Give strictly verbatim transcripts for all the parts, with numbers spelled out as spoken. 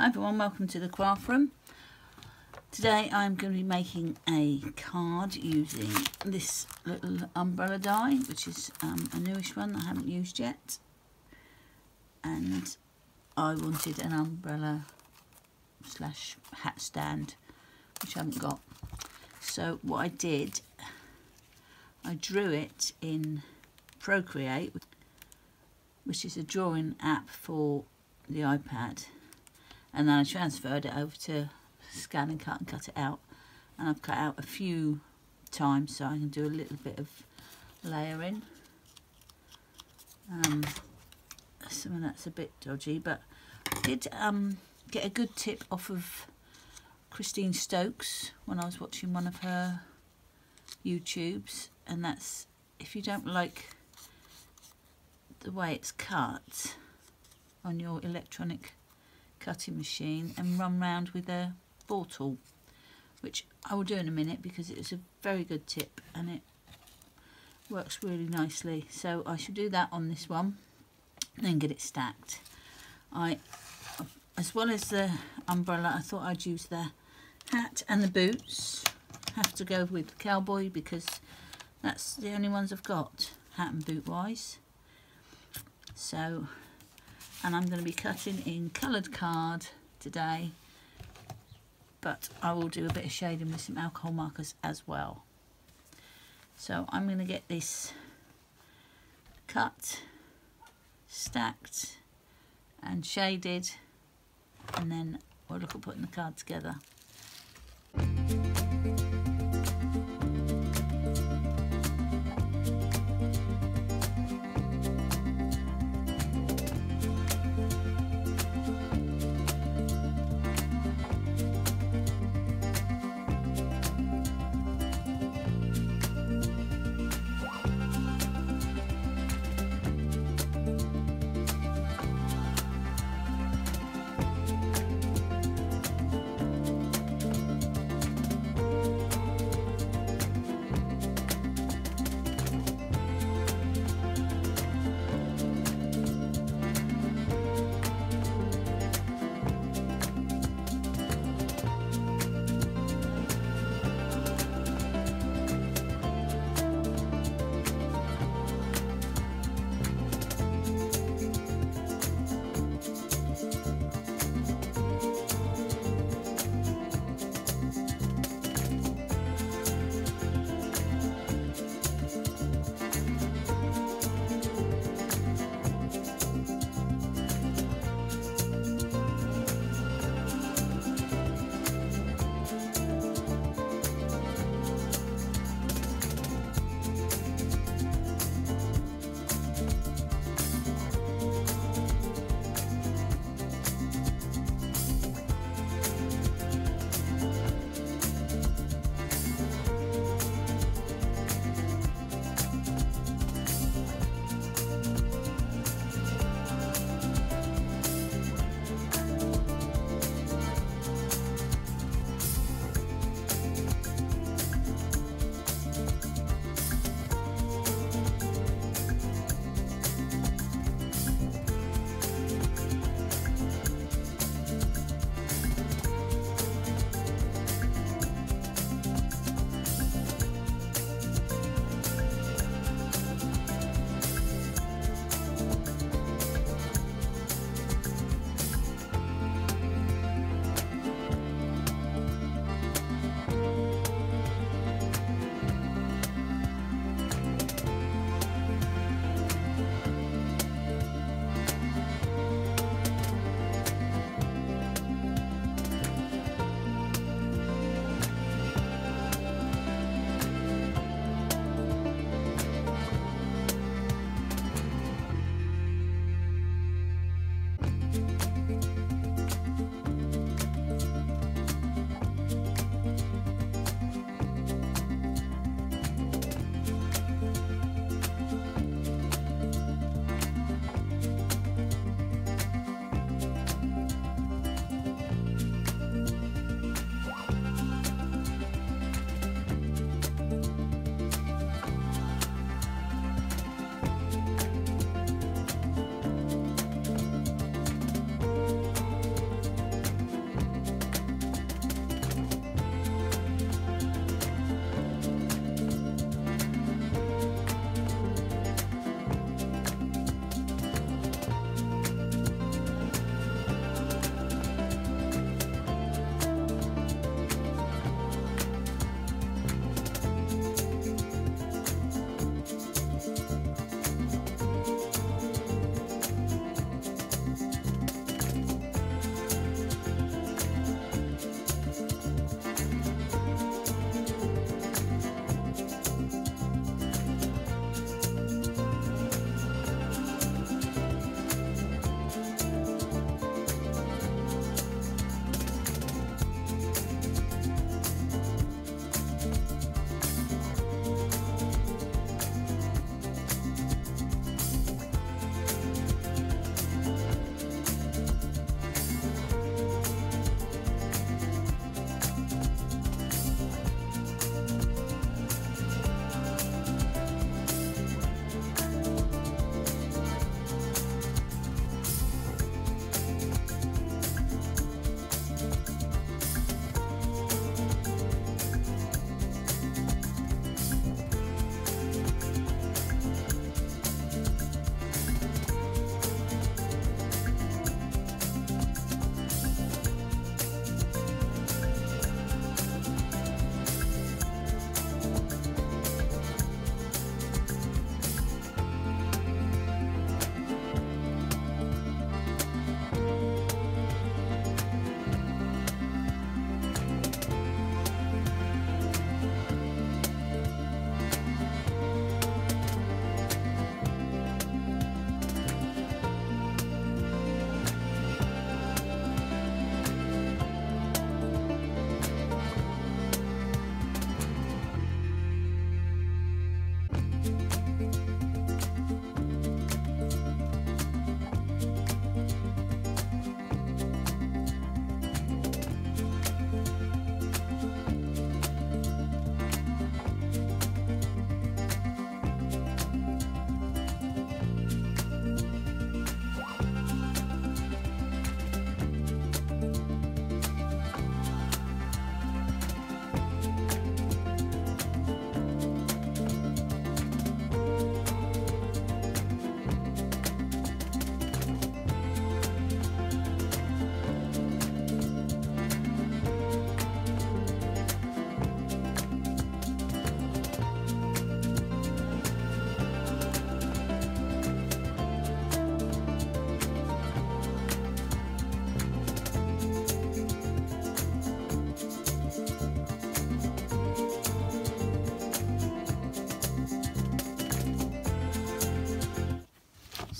Hi everyone, welcome to the craft room. Today I'm going to be making a card using this little umbrella die, which is um, a newish one I haven't used yet. And I wanted an umbrella slash hat stand, which I haven't got. So what I did, I drew it in Procreate, which is a drawing app for the iPad. And then I transferred it over to scan and cut and cut it out. And I've cut out a few times so I can do a little bit of layering. Um, some of that's a bit dodgy, but I did um, get a good tip off of Christine Stokes when I was watching one of her YouTubes. And that's, if you don't like the way it's cut on your electronic cutting machine, and run round with a ball tool, which I will do in a minute because it's a very good tip and it works really nicely. So I should do that on this one and then get it stacked. I, as well as the umbrella, I thought I'd use the hat and the boots. Have to go with the cowboy because that's the only ones I've got, hat and boot wise. So, and I'm going to be cutting in coloured card today, but I will do a bit of shading with some alcohol markers as well. So I'm going to get this cut, stacked and shaded, and then we'll look at putting the card together.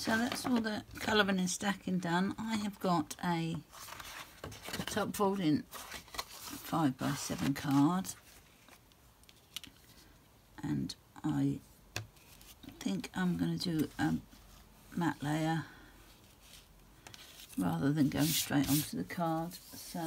So that's all the colouring and stacking done. I have got a top folding five by seven card, and I think I'm going to do a matte layer rather than going straight onto the card. So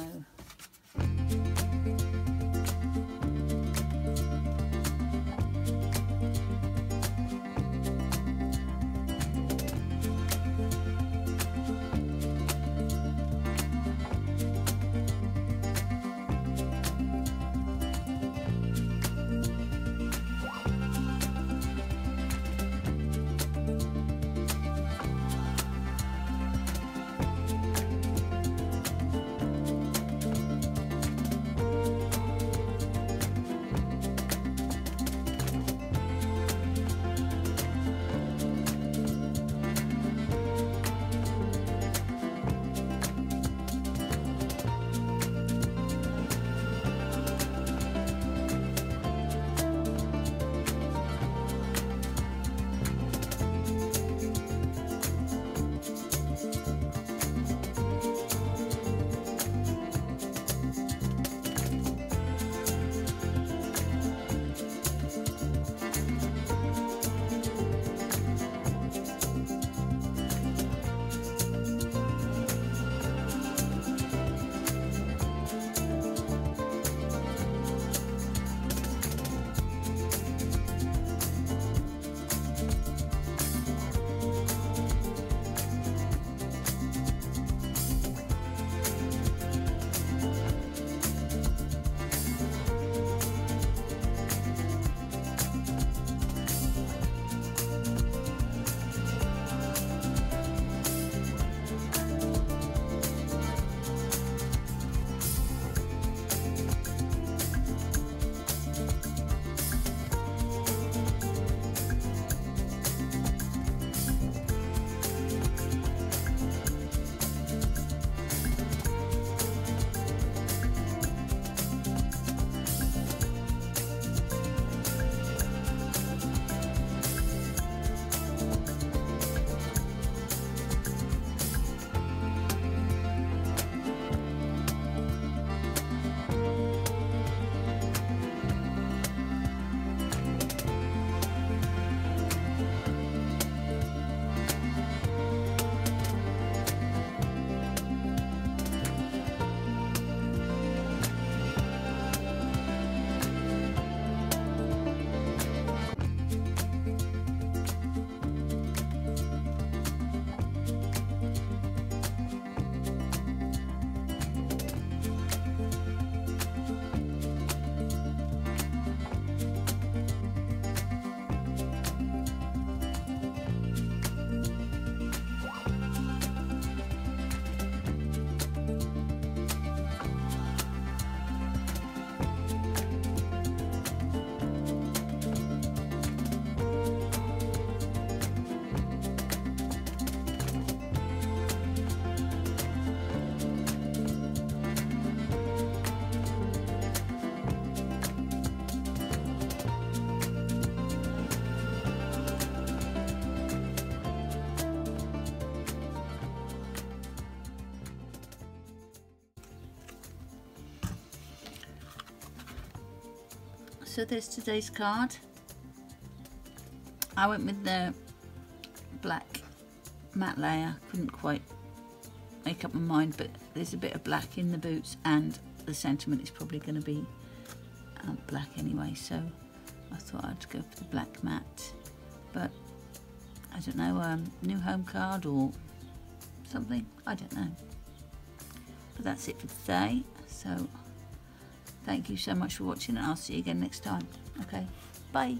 So there's today's card. I went with the black matte layer. Couldn't quite make up my mind, but there's a bit of black in the boots, and the sentiment is probably going to be uh, black anyway. So I thought I'd go for the black matte, but I don't know, um, new home card or something. I don't know. But that's it for today. So. Thank you so much for watching, and I'll see you again next time. Okay, bye.